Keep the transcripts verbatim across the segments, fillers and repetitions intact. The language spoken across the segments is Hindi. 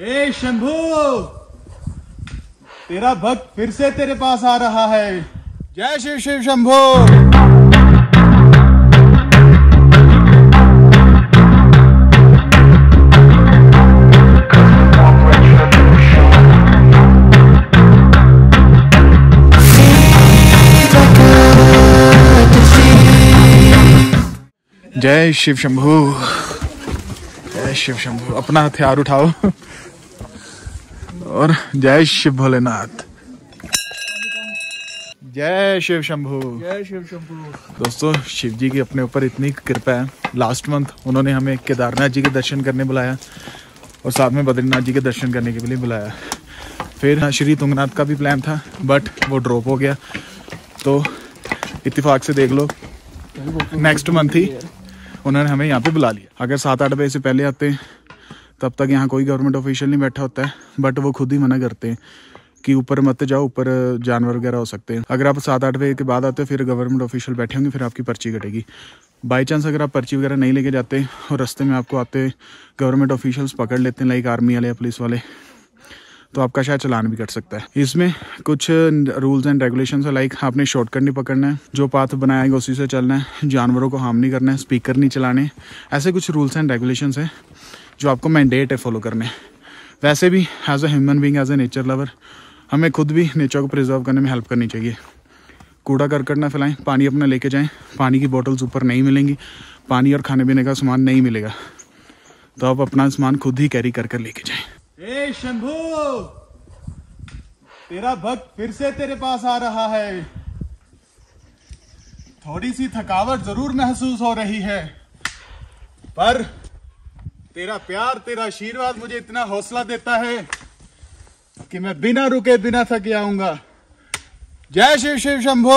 ए शंभू, तेरा भक्त फिर से तेरे पास आ रहा है। जय शिव शिव शंभू। जय शिव शंभू, जय शिव शंभू। अपना हथियार उठाओ और जय शिव भोलेनाथ, जय शिव शंभू, जय शिव शंभू। दोस्तों, शिव जी की अपने ऊपर इतनी कृपा है। लास्ट मंथ उन्होंने हमें केदारनाथ जी के दर्शन करने बुलाया और साथ में बद्रीनाथ जी के दर्शन करने के लिए बुलाया। फिर श्री तुंगनाथ का भी प्लान था बट वो ड्रॉप हो गया, तो इत्तेफाक से देख लो नेक्स्ट मंथ ही उन्होंने हमें यहाँ पे बुला लिया। अगर सात आठ बजे से पहले आते हैं तब तक यहाँ कोई गवर्नमेंट ऑफिशियल नहीं बैठा होता है, बट वो खुद ही मना करते हैं कि ऊपर मत जाओ, ऊपर जानवर वगैरह हो सकते हैं। अगर आप सात आठ बजे के बाद आते हो फिर गवर्नमेंट ऑफिशियल बैठे होंगे, फिर आपकी पर्ची कटेगी। बाई चांस अगर आप पर्ची वगैरह नहीं लेके जाते और रास्ते में आपको आते गवर्नमेंट ऑफिशियल्स पकड़ लेते हैं, लाइक आर्मी वाले या पुलिस वाले, तो आपका शायद चलान भी कट सकता है। इसमें कुछ रूल्स एंड रेगुलेशंस है, लाइक आपने शॉर्टकट नहीं पकड़ना है, जो पाथ बनाया है उसी से चलना है, जानवरों को हार्म नहीं करना है, स्पीकर नहीं चलाने। ऐसे कुछ रूल्स एंड रेगुलेशंस हैं जो आपको मैंडेट है फॉलो करने। वैसे भी as a human being, as a nature lover, हमें खुद भी नेचर को प्रिजर्व करने में हेल्प करनी चाहिए। कूड़ा करकट ना फैलाएं, पानी अपना लेके जाएँ, पानी की बॉटल्स ऊपर नहीं मिलेंगी, पानी और खाने पीने का सामान नहीं मिलेगा, तो आप अपना सामान खुद ही कैरी कर कर लेके जाएँ। ए शंभू, तेरा भक्त फिर से तेरे पास आ रहा है। थोड़ी सी थकावट जरूर महसूस हो रही है, पर तेरा प्यार, तेरा आशीर्वाद मुझे इतना हौसला देता है कि मैं बिना रुके बिना थके आऊंगा। जय शिव शिव शंभू।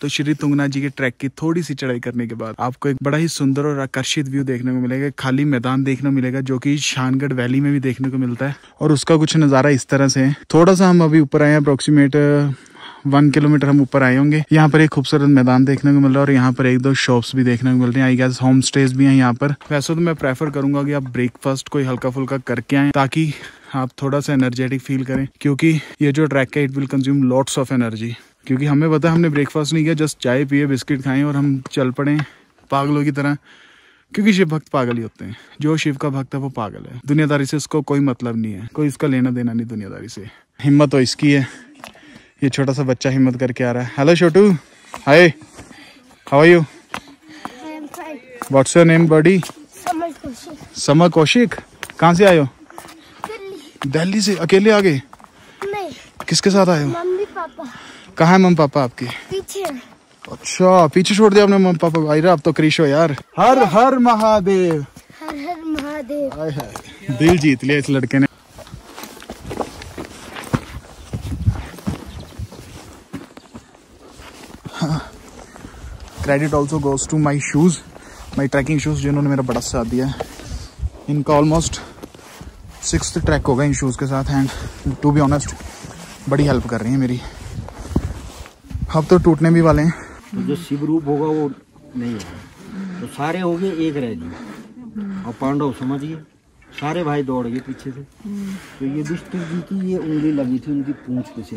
तो श्री तुंगनाथ जी के ट्रैक की थोड़ी सी चढ़ाई करने के बाद आपको एक बड़ा ही सुंदर और आकर्षित व्यू देखने को मिलेगा। खाली मैदान देखने को मिलेगा जो कि शानगढ़ वैली में भी देखने को मिलता है, और उसका कुछ नज़ारा इस तरह से है। थोड़ा सा हम अभी ऊपर आए हैं, अप्रोक्सीमेट वन किलोमीटर हम ऊपर आए होंगे। यहाँ पर एक खूबसूरत मैदान देखने को मिल रहा है और यहाँ पर एक दो शॉप्स भी देखने को मिल रही हैं। आई गैस होम स्टेज भी हैं यहाँ पर। वैसे तो मैं प्रेफर करूंगा कि आप ब्रेकफास्ट कोई हल्का फुल्का करके आएँ ताकि आप थोड़ा सा एनर्जेटिक फील करें, क्योंकि ये जो ट्रैक है it will consume lots of energy. क्योंकि हमें पता है हमने ब्रेकफास्ट नहीं किया, जस्ट चाय पिए, बिस्किट खाएं और हम चल पड़े पागलों की तरह, क्योंकि शिव भक्त पागल ही होते हैं। जो शिव का भक्त है वो पागल है, दुनियादारी से उसको कोई मतलब नहीं है, कोई इसका लेना देना नहीं दुनियादारी से। हिम्मत तो इसकी है, ये छोटा सा बच्चा हिम्मत करके आ रहा है। Hello Chhotu, hi, how are you, what's your name buddy? Samar Kaushik. कहाँ से आए हो? दिल्ली से। अकेले आ गए? किसके साथ आए हो? Mummy papa. कहाँ है मम्मी पापा आपके? पीछे। अच्छा, पीछे छोड़ दिया आपने मम्मी पापा को? आयरा आप तो क्रिश हो यार। हर हर महादेव, हर हर महादेव। हाय हाय, दिल जीत लिया इस लड़के ने। Credit also goes to my shoes, my trekking shoes, जिन्होंने मेरा बड़ा साथ दिया है। इनका ऑलमोस्ट सिक्स्थ ट्रैक होगा इन शूज़ के साथ, एंड टू बी ऑनेस्ट बड़ी हेल्प कर रही है मेरी। अब तो टूटने भी वाले हैं। तो जो शिव रूप होगा वो नहीं होगा, तो सारे हो गए, एक रह गए। और पांडव समझिए सारे भाई दौड़ गए पीछे से। तो ये विष्णु जी की ये उंगली लगी थी उनकी पूंछ पे से,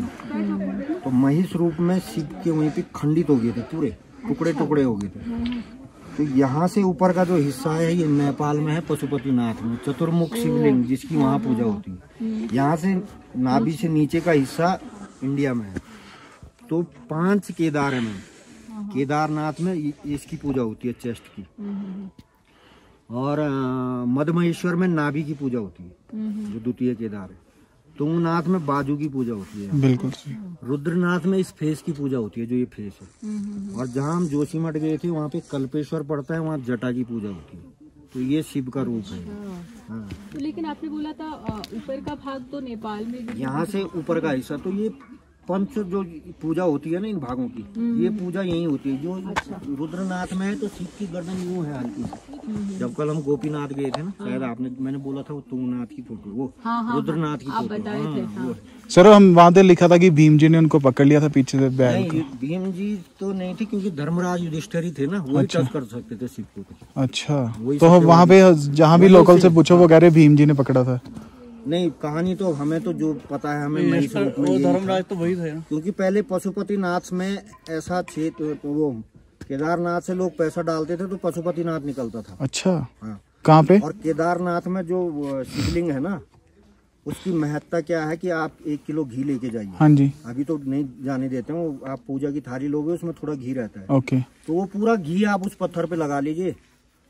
तो महेश रूप में शिव के वहीं पे खंडित हो गए थे, पूरे टुकड़े टुकड़े हो गए थे। तो यहाँ से ऊपर का जो हिस्सा है ये नेपाल में है, पशुपतिनाथ में, चतुर्मुख शिवलिंग जिसकी वहाँ पूजा होती है। यहाँ से नाभि से नीचे का हिस्सा इंडिया में है। तो पांच केदार है, में केदारनाथ में इसकी पूजा होती है चेस्ट की, और मध्य महेश्वर में नाभि की पूजा होती है जो द्वितीय केदार है, तुंगनाथ में बाजू की पूजा होती है, बिल्कुल रुद्रनाथ में इस फेस की पूजा होती है जो ये फेस है, और जहाँ हम जोशी मठ गए थे वहाँ पे कल्पेश्वर पड़ता है, वहाँ जटा की पूजा होती है। तो ये शिव का रूप है। हाँ। तो लेकिन आपने बोला था ऊपर का भाग तो नेपाल में, यहाँ से ऊपर का हिस्सा, तो ये पंच जो पूजा होती है ना इन भागों की, ये पूजा यही होती है। जो अच्छा। रुद्रनाथ में है तो शिव की गर्दन यूं है हल्की। जब कल हम गोपीनाथ गए थे ना, शायद आपने, मैंने बोला था वो तुंगनाथ की फोटो, वो हाँ, हाँ, रुद्रनाथ की फोटो। हाँ, हाँ। सर हम वहाँ पे लिखा था कि भीम जी ने उनको पकड़ लिया था पीछे से। नहीं, भीम जी तो नहीं थे क्योंकि धर्मराज युधिष्ठिर थे ना, वही टच कर सकते थे शिव को। अच्छा, तो वहाँ पे जहाँ भी लोकल से पूछो वो कह रहे भीम जी ने पकड़ा था। नहीं, कहानी तो हमें तो जो पता है हमें नहीं, वो धर्मराज तो वही थे, क्योंकि पहले पशुपतिनाथ में ऐसा क्षेत्र, वो केदारनाथ से लोग पैसा डालते थे तो पशुपतिनाथ निकलता था। अच्छा, हाँ। कहाँ पे? और केदारनाथ में जो शिवलिंग है ना, उसकी महत्ता क्या है कि आप एक किलो घी लेके जाइए। हाँ जी। अभी तो नहीं जाने देते हैं वो, आप पूजा की थाली लोगे उसमें थोड़ा घी रहता है। ओके। तो वो पूरा घी आप उस पत्थर पे लगा लीजिए।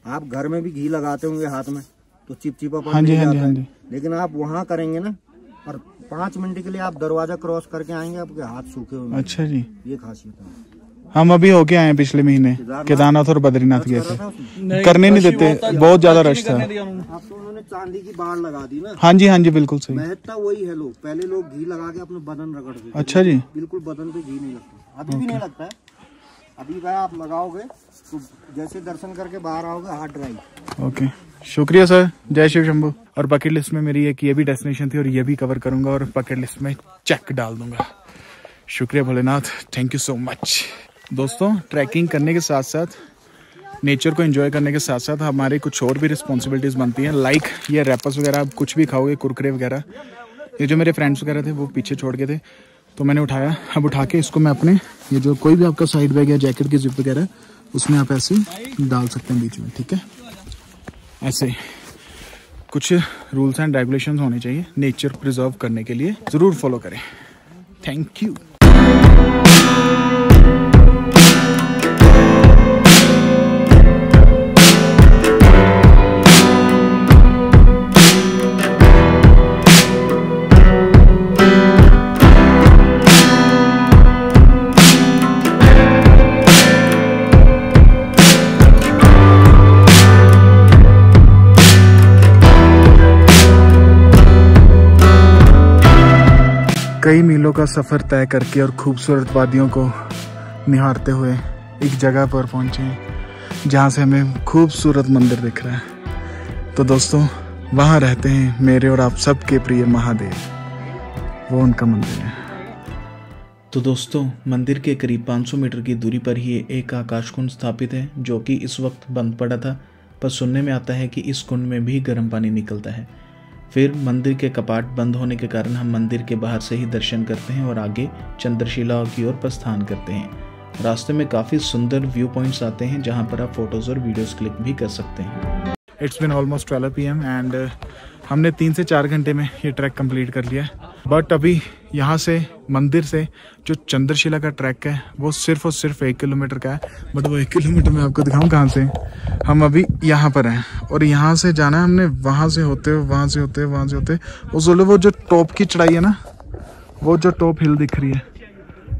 आप घर में भी घी लगाते होंगे हाथ में तो चिपचिपा पड़ जाता है, लेकिन आप वहाँ करेंगे ना और पाँच मिनट के लिए आप दरवाजा क्रॉस करके आएंगे, आपके हाथ सूखे हुए। अच्छा जी, ये खासियत है। हम अभी होके आए हैं पिछले महीने केदारनाथ और बद्रीनाथ गए थे, करने नहीं देते, बहुत ज्यादा रश था। उन्होंने चांदी की बाढ़ लगा दी ना। हाँ जी, हाँ जी, बिल्कुल सही। महत्ता वही है, लोग पहले लोग घी लगा के अपने बदन रगड़ देते। अच्छा जी, बिल्कुल बदन पे घी नहीं लगता, अभी भी नहीं लगता है। अभी भाई आप लगाओगे तो जैसे दर्शन करके बाहर आओगे हाथ ड्राइव। ओके, शुक्रिया सर, जय शिव शंभू। और बकेट लिस्ट में मेरी एक ये भी डेस्टिनेशन थी और ये भी कवर करूंगा और बकेट लिस्ट में चेक डाल दूंगा। शुक्रिया Bholenath, thank you so much. दोस्तों, ट्रैकिंग करने के साथ साथ नेचर को एंजॉय करने के साथ साथ हमारी कुछ और भी रिस्पॉन्सिबिलिटीज़ बनती हैं, लाइक ये रैपर्स वगैरह आप कुछ भी खाओगे, कुरकुरे वगैरह। ये जो मेरे फ्रेंड्स वगैरह थे वो पीछे छोड़ गए थे तो मैंने उठाया। अब उठा के इसको मैं अपने ये जो कोई भी आपका साइड बैग या जैकेट की जिप वगैरह उसमें आप ऐसे डाल सकते हैं बीच में, ठीक है। ऐसे कुछ रूल्स एंड रेगुलेशंस होने चाहिए नेचर प्रिजर्व करने के लिए, ज़रूर फॉलो करें। Thank you. कई मीलों का सफ़र तय करके और खूबसूरत वादियों को निहारते हुए एक जगह पर पहुँचे जहाँ से हमें खूबसूरत मंदिर दिख रहा है। तो दोस्तों, वहाँ रहते हैं मेरे और आप सबके प्रिय महादेव, वो उनका मंदिर है। तो दोस्तों, मंदिर के करीब पाँच सौ मीटर की दूरी पर ही एक आकाश कुंड स्थापित है जो कि इस वक्त बंद पड़ा था, पर सुनने में आता है कि इस कुंड में भी गर्म पानी निकलता है। फिर मंदिर के कपाट बंद होने के कारण हम मंदिर के बाहर से ही दर्शन करते हैं और आगे चंद्रशिला की ओर प्रस्थान करते हैं। रास्ते में काफ़ी सुंदर व्यू पॉइंट्स आते हैं जहां पर आप फोटोज़ और वीडियोस क्लिक भी कर सकते हैं। It's been almost twelve P M and हमने तीन से चार घंटे में ये ट्रैक कंप्लीट कर लिया है। बट अभी यहाँ से मंदिर से जो चंद्रशिला का ट्रैक है वो सिर्फ और सिर्फ एक किलोमीटर का है। बट वो एक किलोमीटर में आपको दिखाऊँ कहाँ से हम अभी यहाँ पर हैं और यहाँ से जाना है हमने, वहाँ से होते हुए वहाँ से होते हुए वहाँ से होते हुए उस वो जो टॉप की चढ़ाई है ना, वो जो टॉप हिल दिख रही है,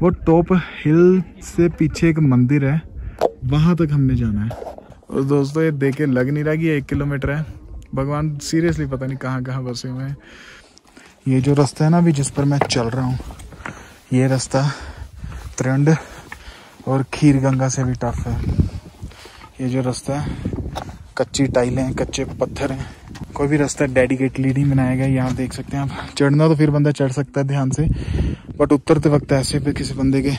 वो टॉप हिल से पीछे एक मंदिर है, वहाँ तक हमने जाना है। और दोस्तों, ये देख के लग नहीं रहा कि एक किलोमीटर है। भगवान सीरियसली पता नहीं कहाँ कहाँ बसे हुए हैं। ये जो रास्ता है ना अभी जिस पर मैं चल रहा हूँ, ये रास्ता त्रंड और खीर गंगा से भी टफ है। ये जो रास्ता है कच्ची टाइलें हैं, कच्चे पत्थर हैं, कोई भी रास्ता डेडिकेटली नहीं बनाया गया। यहाँ देख सकते हैं आप, चढ़ना तो फिर बंदा चढ़ सकता है ध्यान से, बट उतरते वक्त ऐसे पे किसी बंदे के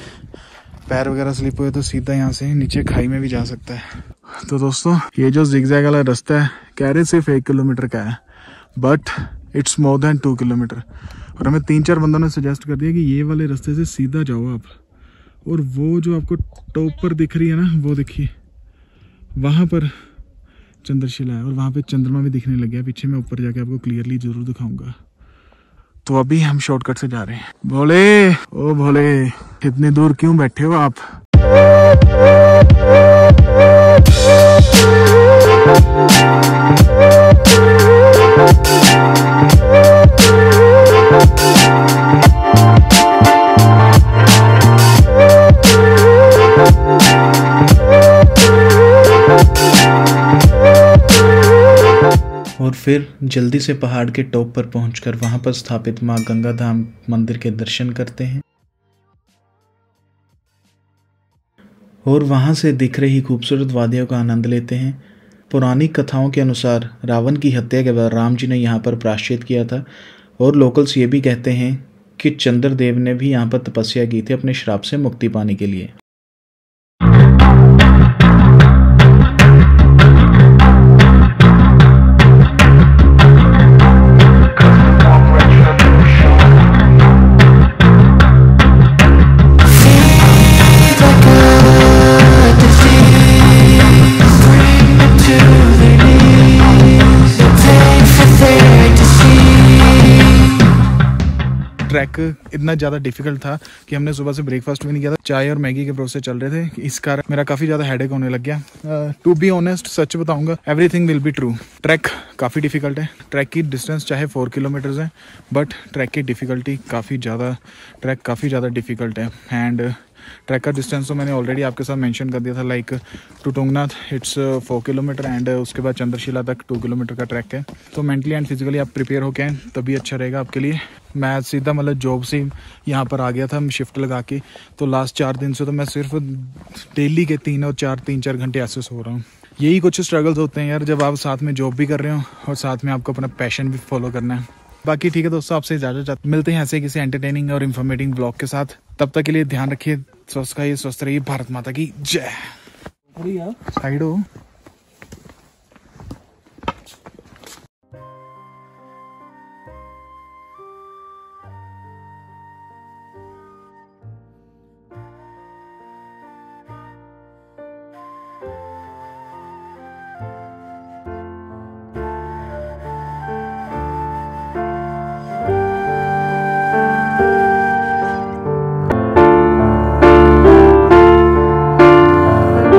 पैर वगैरह स्लिप हुए तो सीधा यहाँ से नीचे खाई में भी जा सकता है। तो दोस्तों, ये जो जिगजैग वाला रास्ता है कह रहे सिर्फ एक किलोमीटर का है, but it's more than two kilometre. और हमें तीन चार बंदों ने सजेस्ट कर दिया कि ये वाले रास्ते से सीधा जाओ आप, और वो जो आपको टॉप पर दिख रही है ना, वो देखिए वहाँ पर चंद्रशिला है और वहाँ पे चंद्रमा भी दिखने लग गया पीछे। मैं ऊपर जाके आपको क्लियरली ज़रूर दिखाऊँगा। तो अभी हम शॉर्टकट से जा रहे हैं। भोले, ओ भोले, इतनी दूर क्यों बैठे हो आप? और फिर जल्दी से पहाड़ के टॉप पर पहुंचकर वहां पर स्थापित मां गंगा धाम मंदिर के दर्शन करते हैं और वहां से दिख रही खूबसूरत वादियों का आनंद लेते हैं। पुरानी कथाओं के अनुसार रावण की हत्या के बाद राम जी ने यहाँ पर प्रायश्चित किया था और लोकल्स ये भी कहते हैं कि चंद्रदेव ने भी यहाँ पर तपस्या की थी अपने श्राप से मुक्ति पाने के लिए। ट्रैक इतना ज़्यादा डिफिकल्ट था कि हमने सुबह से ब्रेकफास्ट भी नहीं किया था, चाय और मैगी के भरोसे चल रहे थे। इस कारण मेरा काफ़ी ज़्यादा हेडेक होने लग गया। टू बी ऑनेस्ट, सच बताऊंगा, everything will be true. Track काफ़ी डिफिकल्ट है। ट्रैक की डिस्टेंस चाहे फोर किलोमीटर्स है बट ट्रैक की डिफ़िकल्टी काफ़ी ज़्यादा ट्रैक काफ़ी ज़्यादा डिफिकल्ट है। एंड ट्रैक का डिस्टेंस तो मैंने ऑलरेडी आपके साथ मेंशन कर दिया था, like to Tungnath it's four kilometre and उसके बाद चंद्रशिला तक टू किलोमीटर का ट्रैक है। तो मेंटली एंड फिजिकली आप प्रिपेयर हो गए तभी अच्छा रहेगा आपके लिए। मैं सीधा मतलब जॉब से यहाँ पर आ गया था शिफ्ट लगा के, तो लास्ट चार दिन से तो मैं सिर्फ डेली के तीन और चार तीन चार घंटे ऐसे सो रहा हूँ। यही कुछ स्ट्रगल्स होते हैं यार जब आप साथ में जॉब भी कर रहे हो और साथ में आपको अपना पैशन भी फॉलो करना है। बाकी ठीक है दोस्तों, आपसे इजाजत, मिलते हैं ऐसे किसी एंटरटेनिंग और इन्फॉर्मेटिव ब्लॉग के साथ। तब तक के लिए ध्यान रखिए, स्वस्थ रहिए, स्वस्थ रहिए। भारत माता की जय। साइड हो।